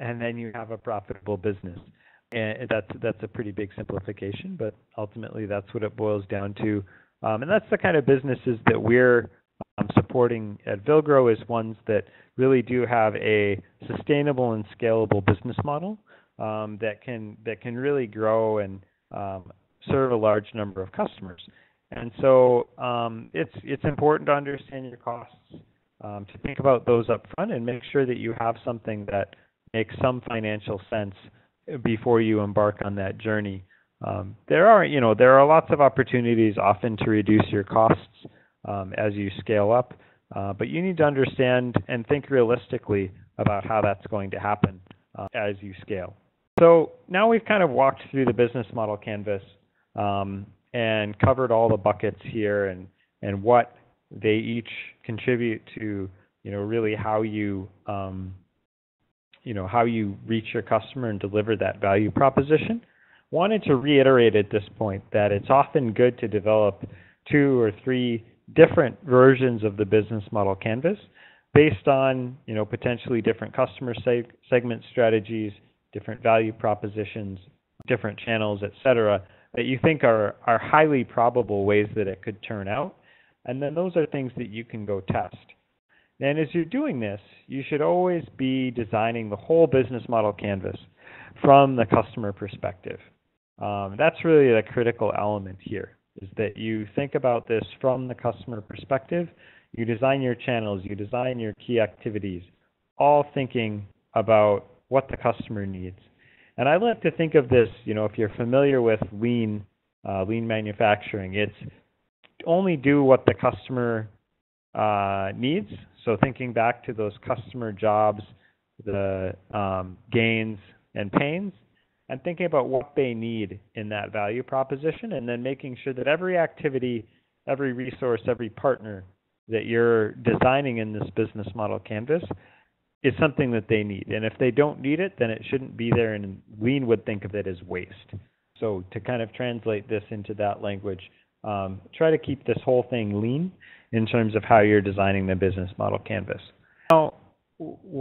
and then you have a profitable business. And that's that's a pretty big simplification, but ultimately that's what it boils down to. Um, and that's the kind of businesses that we're um, supporting at Villgro, is ones that really do have a sustainable and scalable business model um, that can that can really grow and um, serve a large number of customers. And so um, it's it's important to understand your costs, um, to think about those up front, and make sure that you have something that makes some financial sense before you embark on that journey. Um, there are you know there are lots of opportunities often to reduce your costs um, as you scale up. Uh, but you need to understand and think realistically about how that's going to happen uh, as you scale. So now we've kind of walked through the business model canvas um, and covered all the buckets here and, and what they each contribute to, you know, really how you, um, you know, how you reach your customer and deliver that value proposition. Wanted to reiterate at this point that it's often good to develop two or three different versions of the business model canvas based on, you know, potentially different customer seg segment strategies, different value propositions, different channels, et cetera, that you think are, are highly probable ways that it could turn out. And then those are things that you can go test. And as you're doing this, you should always be designing the whole business model canvas from the customer perspective. Um, that's really the critical element here, is that you think about this from the customer perspective. You design your channels, you design your key activities, all thinking about what the customer needs. And I like to think of this, you know, if you're familiar with lean, uh, lean manufacturing, it's only do what the customer uh, needs. So thinking back to those customer jobs, the um, gains and pains, and thinking about what they need in that value proposition, and then making sure that every activity, every resource, every partner that you're designing in this business model canvas is something that they need. And if they don't need it, then it shouldn't be there, and lean would think of it as waste. So to kind of translate this into that language, um, try to keep this whole thing lean in terms of how you're designing the business model canvas. Now,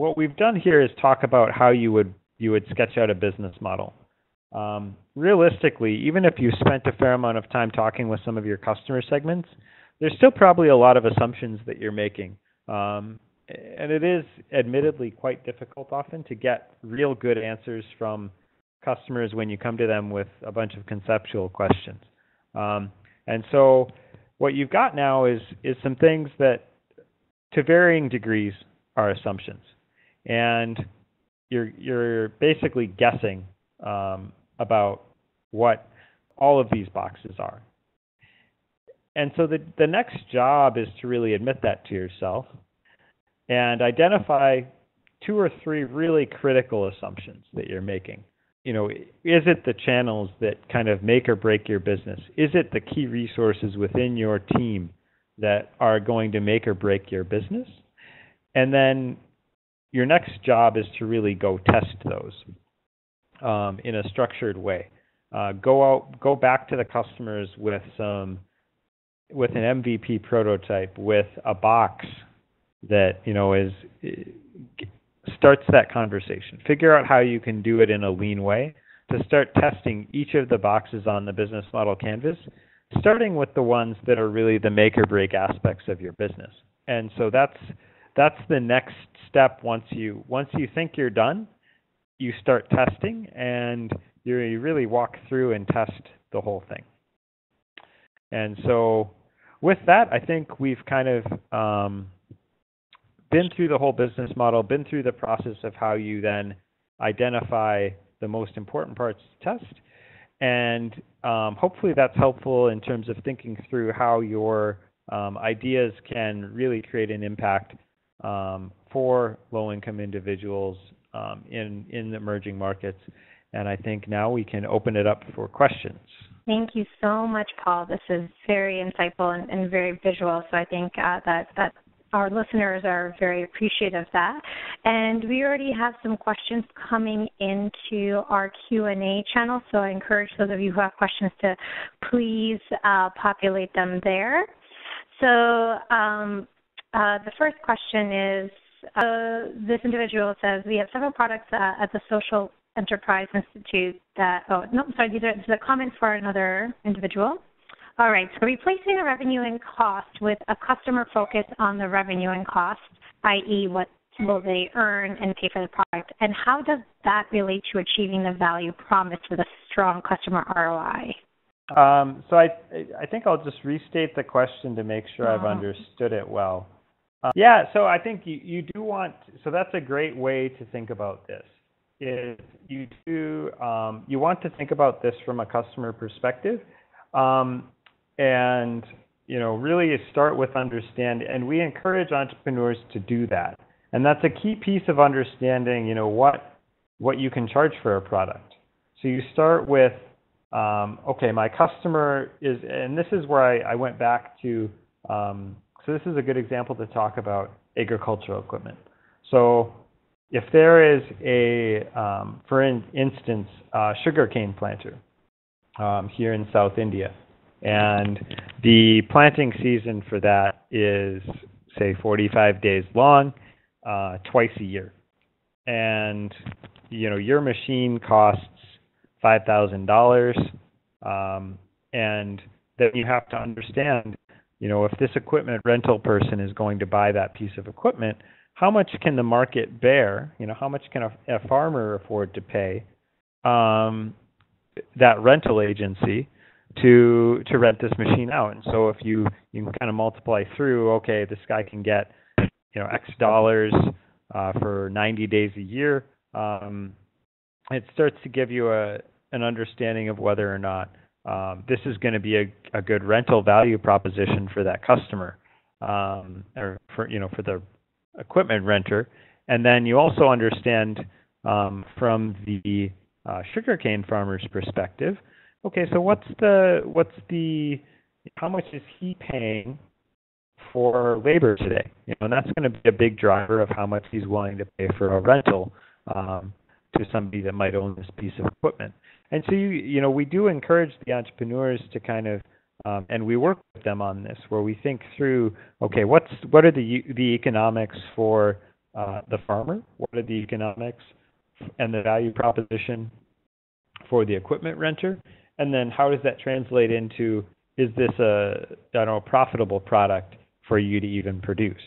what we've done here is talk about how you would you would sketch out a business model. Um, realistically, even if you spent a fair amount of time talking with some of your customer segments, there's still probably a lot of assumptions that you're making. Um, and it is admittedly quite difficult often to get real good answers from customers when you come to them with a bunch of conceptual questions. Um, and so what you've got now is, is some things that to varying degrees are assumptions. And You're, you're basically guessing um, about what all of these boxes are. And so the, the next job is to really admit that to yourself and identify two or three really critical assumptions that you're making. You know, is it the channels that kind of make or break your business? Is it the key resources within your team that are going to make or break your business? And then your next job is to really go test those um, in a structured way. Uh, go out, go back to the customers with some, with an M V P prototype, with a box that you know is starts that conversation. Figure out how you can do it in a lean way to start testing each of the boxes on the business model canvas, starting with the ones that are really the make or break aspects of your business. And so that's. That's the next step. Once you once you think you're done, you start testing and you, you really walk through and test the whole thing. And so with that, I think we've kind of um, been through the whole business model, been through the process of how you then identify the most important parts to test. And um, hopefully that's helpful in terms of thinking through how your um, ideas can really create an impact um, for low-income individuals um, in, in the emerging markets. And I think now we can open it up for questions. Thank you so much, Paul. This is very insightful and, and very visual. So I think uh, that that our listeners are very appreciative of that. And we already have some questions coming into our Q and A channel. So I encourage those of you who have questions to please uh, populate them there. So um, uh, the first question is, uh, this individual says, we have several products uh, at the Social Enterprise Institute that, oh, no, sorry, these are, this is a comment for another individual. All right, so replacing a revenue and cost with a customer focus on the revenue and cost, that is what will they earn and pay for the product, and how does that relate to achieving the value promised with a strong customer R O I? Um, so I, I think I'll just restate the question to make sure oh. I've understood it well. Um, yeah, so I think you, you do want, so that's a great way to think about this. Is you do um, you want to think about this from a customer perspective, um, and you know really start with understand. And we encourage entrepreneurs to do that, and that's a key piece of understanding. You know what what you can charge for a product. So you start with um, okay, my customer is, and this is where I, I went back to. Um, so this is a good example to talk about agricultural equipment. So. If there is a, um, for in, instance, uh, sugarcane planter um, here in South India, and the planting season for that is, say, forty-five days long, uh, twice a year, and you know your machine costs five thousand dollars, um, and then you have to understand, you know, if this equipment rental person is going to buy that piece of equipment. How much can the market bear? You know, how much can a, a farmer afford to pay um, that rental agency to to rent this machine out? And so, if you you can kind of multiply through, okay, this guy can get you know X dollars uh, for ninety days a year. Um, it starts to give you a an understanding of whether or not um, this is going to be a, a good rental value proposition for that customer, um, or for you know for the equipment renter, and then you also understand um, from the uh, sugarcane farmer's perspective. Okay, so what's the what's the how much is he paying for labor today? You know, and that's going to be a big driver of how much he's willing to pay for a rental um, to somebody that might own this piece of equipment. And so you you know we do encourage the entrepreneurs to kind of. Um, and we work with them on this, where we think through, okay, what's what are the the economics for uh, the farmer? What are the economics and the value proposition for the equipment renter? And then how does that translate into, is this a I don't know, profitable product for you to even produce?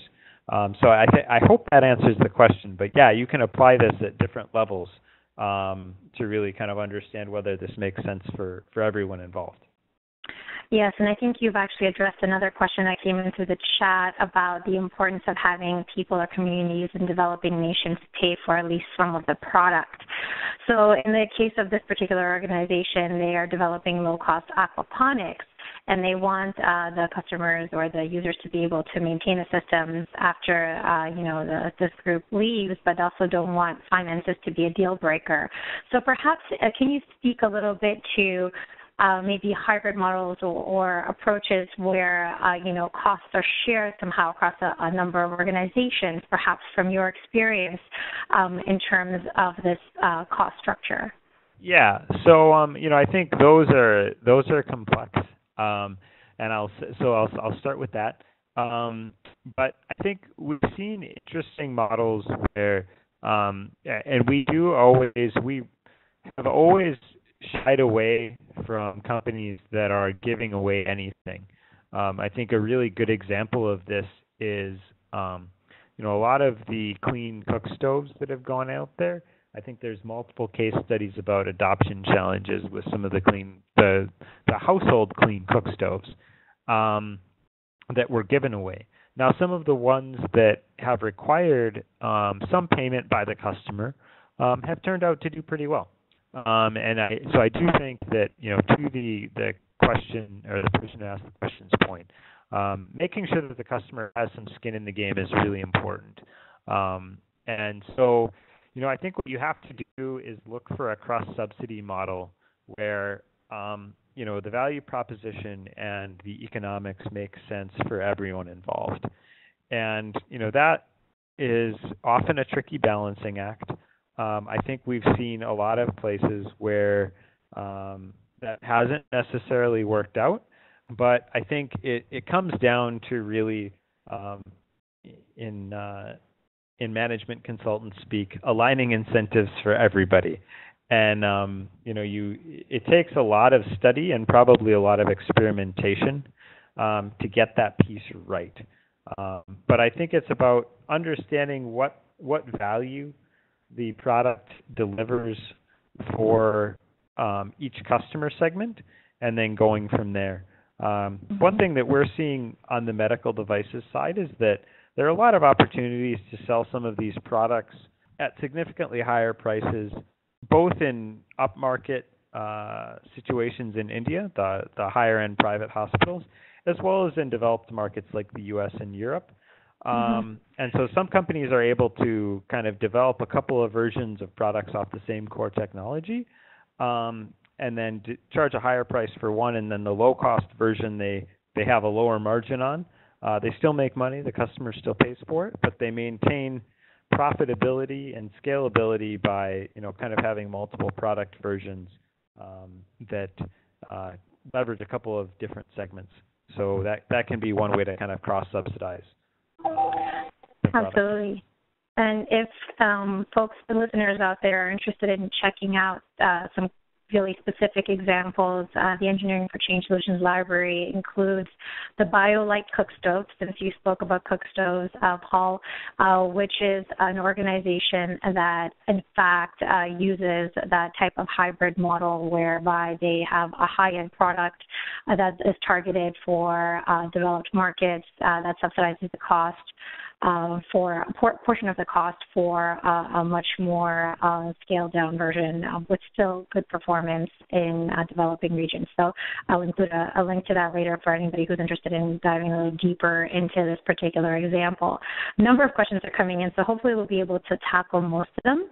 Um, so I th- I hope that answers the question. But yeah, you can apply this at different levels um, to really kind of understand whether this makes sense for, for everyone involved. Yes, and I think you've actually addressed another question that came in through the chat about the importance of having people or communities in developing nations pay for at least some of the product. So in the case of this particular organization, they are developing low-cost aquaponics, and they want uh, the customers or the users to be able to maintain the systems after uh, you know the, this group leaves, but also don't want finances to be a deal breaker. So perhaps uh, can you speak a little bit to Uh, maybe hybrid models or, or approaches where, uh, you know, costs are shared somehow across a, a number of organizations, perhaps from your experience um, in terms of this uh, cost structure? Yeah. So, um, you know, I think those are those are complex. Um, and I'll so I'll, I'll start with that. Um, but I think we've seen interesting models where, um, and we do always, we have always shied away from companies that are giving away anything. Um, I think a really good example of this is, um, you know, a lot of the clean cook stoves that have gone out there I think there's multiple case studies about adoption challenges with some of the clean, the, the household clean cook stoves um, that were given away. Now, some of the ones that have required um, some payment by the customer um, have turned out to do pretty well. Um, and I, so I do think that, you know, to the, the question or the person who asked the question's point, um, making sure that the customer has some skin in the game is really important. Um, and so, you know, I think what you have to do is look for a cross-subsidy model where, um, you know, the value proposition and the economics make sense for everyone involved. And, you know, that is often a tricky balancing act. Um, I think we've seen a lot of places where um, that hasn't necessarily worked out, but I think it, it comes down to really um, in uh, in management consultant speak, aligning incentives for everybody. And um, you know, you it takes a lot of study and probably a lot of experimentation um, to get that piece right. Um, but I think it's about understanding what what value the product delivers for um, each customer segment, and then going from there. Um, one thing that we're seeing on the medical devices side is that there are a lot of opportunities to sell some of these products at significantly higher prices, both in upmarket uh, situations in India, the, the higher-end private hospitals, as well as in developed markets like the U S and Europe. Um, and so some companies are able to kind of develop a couple of versions of products off the same core technology um, and then d- charge a higher price for one, and then the low-cost version they, they have a lower margin on. Uh, they still make money. The customer still pays for it, but they maintain profitability and scalability by, you know, kind of having multiple product versions um, that uh, leverage a couple of different segments. So that, that can be one way to kind of cross-subsidize. Absolutely. And if um, folks and listeners out there are interested in checking out uh, some really specific examples, uh, the Engineering for Change Solutions Library includes the BioLite Cookstoves, since you spoke about cookstoves, uh, Paul, uh, which is an organization that, in fact, uh, uses that type of hybrid model whereby they have a high-end product uh, that is targeted for uh, developed markets uh, that subsidizes the cost. Uh, for a por- portion of the cost for uh, a much more uh, scaled-down version uh, with still good performance in uh, developing regions. So I'll include a, a link to that later for anybody who's interested in diving a little deeper into this particular example. A number of questions are coming in, so hopefully we'll be able to tackle most of them.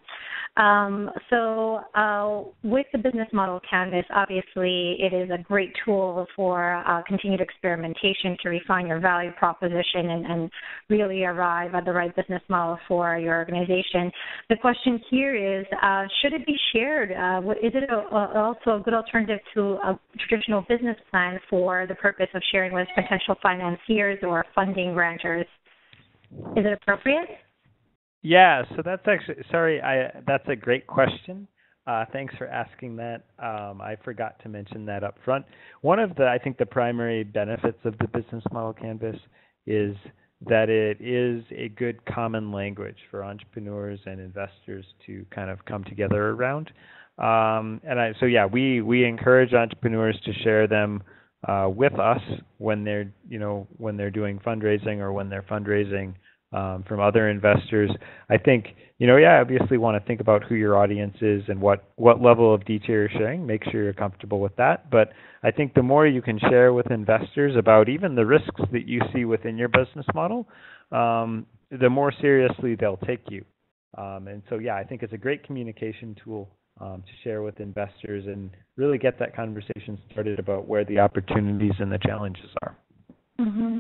Um, so uh, with the business model canvas, obviously it is a great tool for uh, continued experimentation to refine your value proposition and, and really arrive at the right business model for your organization. The question here is, uh, should it be shared? Uh, is it a, a, also a good alternative to a traditional business plan for the purpose of sharing with potential financiers or funding grantors? Is it appropriate? Yeah, so that's actually, sorry, I, that's a great question. Uh, thanks for asking that. Um, I forgot to mention that up front. One of the, I think, the primary benefits of the business model canvas is that it is a good common language for entrepreneurs and investors to kind of come together around. Um, and I, so, yeah, we, we encourage entrepreneurs to share them uh, with us when they're, you know, when they're doing fundraising or when they're fundraising um, from other investors. I think, you know, yeah, obviously want to think about who your audience is and what, what level of detail you're sharing. Make sure you're comfortable with that. But I think the more you can share with investors about even the risks that you see within your business model, um, the more seriously they'll take you. Um, and so, yeah, I think it's a great communication tool um, to share with investors and really get that conversation started about where the opportunities and the challenges are. Mm-hmm.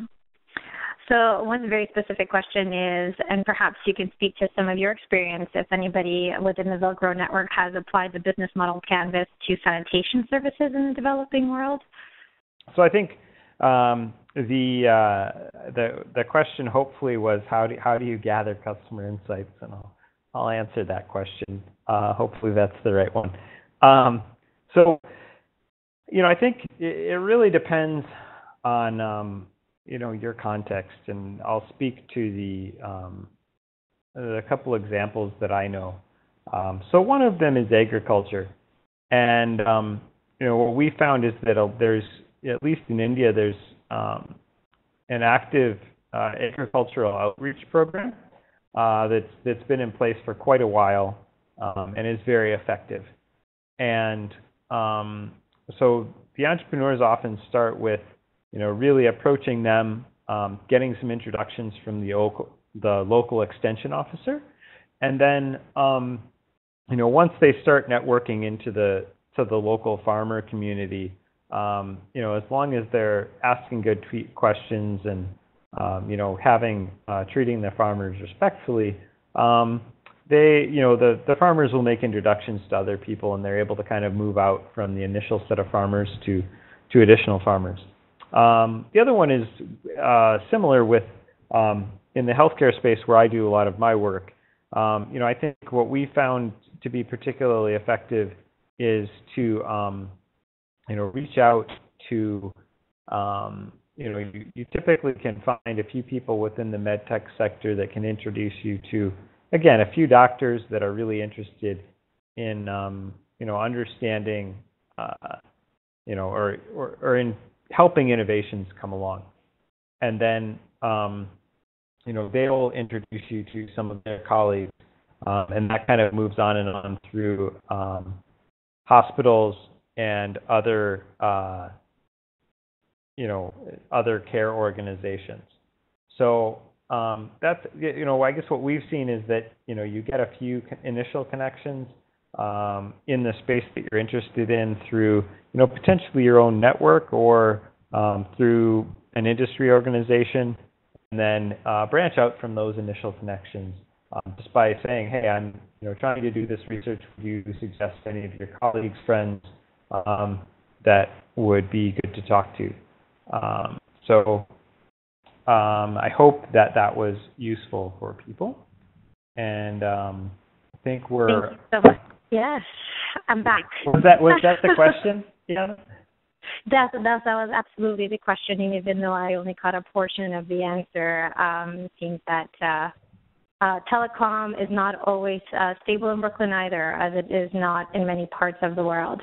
So one very specific question is, and perhaps you can speak to some of your experience, if anybody within the Villgro Network has applied the business model canvas to sanitation services in the developing world? So I think um, the, uh, the the question hopefully was, how do, how do you gather customer insights? And I'll, I'll answer that question. Uh, hopefully that's the right one. Um, so, you know, I think it, it really depends on um, you know, your context, and I'll speak to the um, a couple examples that I know. Um, so one of them is agriculture. And, um, you know, what we found is that there's, at least in India, there's um, an active uh, agricultural outreach program uh, that's, that's been in place for quite a while um, and is very effective. And um, so the entrepreneurs often start with, you know, really approaching them, um, getting some introductions from the local, the local extension officer. And then, um, you know, once they start networking into the to the local farmer community, um, you know, as long as they're asking good tweet questions and um, you know, having uh, treating the farmers respectfully, um, they, you know, the the farmers will make introductions to other people, and they're able to kind of move out from the initial set of farmers to to additional farmers. Um, the other one is uh, similar with um, in the healthcare space where I do a lot of my work. Um, you know, I think what we found to be particularly effective is to, um, you know, reach out to, um, you know, you, you typically can find a few people within the med tech sector that can introduce you to, again, a few doctors that are really interested in, um, you know, understanding, uh, you know, or, or, or in helping innovations come along. And then, um, you know, they will introduce you to some of their colleagues, um, and that kind of moves on and on through um, hospitals and other, uh, you know, other care organizations. So um, that's, you know, I guess what we've seen is that, you know, you get a few initial connections um, in the space that you're interested in through, you know, potentially your own network or um, through an industry organization. And then uh, branch out from those initial connections um, just by saying, hey, I'm you know trying to do this research. Would you suggest any of your colleagues, friends um, that would be good to talk to? Um, so um, I hope that that was useful for people. And um, I think we're... Thank you so much. Yes, I'm back. Was that, was that the question? Yeah. That, that, that was absolutely the question, even though I only caught a portion of the answer. Um, it seems that uh, uh, telecom is not always uh, stable in Brooklyn either, as it is not in many parts of the world.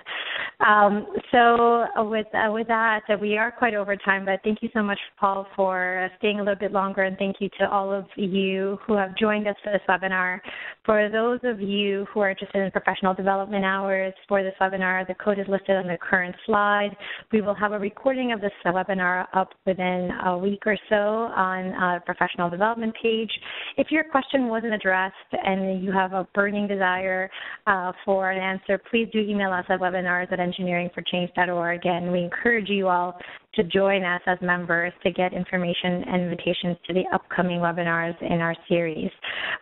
Um, so with uh, with that, uh, we are quite over time, but thank you so much, Paul, for staying a little bit longer, and thank you to all of you who have joined us for this webinar. For those of you who are interested in professional development hours for this webinar, the code is listed on the current slide. We will have a recording of this webinar up within a week or so on our professional development page. If your question wasn't addressed and you have a burning desire uh, for an answer, please do email us at webinars at engineering for change dot org, and we encourage you all to join us as members to get information and invitations to the upcoming webinars in our series.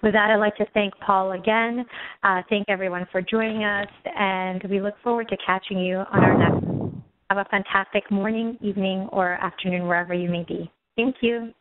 With that, I'd like to thank Paul again, uh, thank everyone for joining us, and we look forward to catching you on our next. Have a fantastic morning, evening, or afternoon, wherever you may be. Thank you.